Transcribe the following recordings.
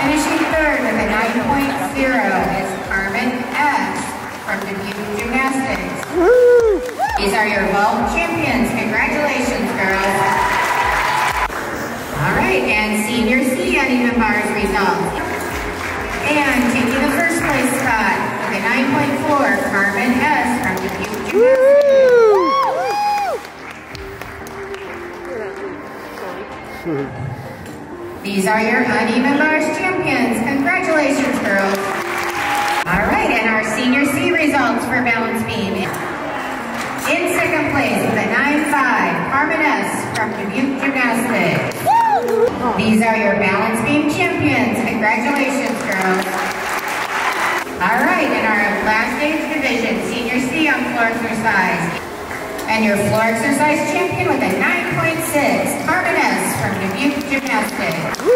Finishing third with a 9.0 is Carmen S. from Dubuque Gymnastics. Woo! These are your vault champions. Congratulations, girls. All right, and senior C on even bars result. And taking the first place spot with a 9.4, Carmen S. from Dubuque Gymnastics. Woo! These are your uneven bars champions. Congratulations, girls. All right, and our senior C results for balance beam. In second place with a 9.5, Carmen S. from Dubuque Gymnastics. Woo! These are your balance beam champions. Congratulations, girls. All right, in our last age division, senior C on floor exercise. And your floor exercise champion with a 9.6, Carmen S. from Dubuque Gymnastics. Woo!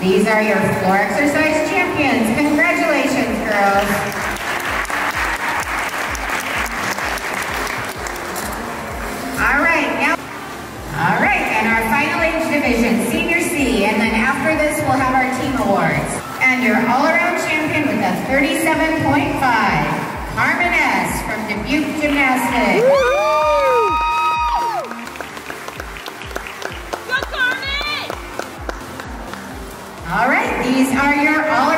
These are your floor exercise champions. Congratulations, girls. All right, and our final age division, senior C, and then after this, we'll have our team awards. And your all-around champion with a 37.5, Carmen S. from Dubuque Gymnastics. Woo! Go, Carmen! All right, these are your all-around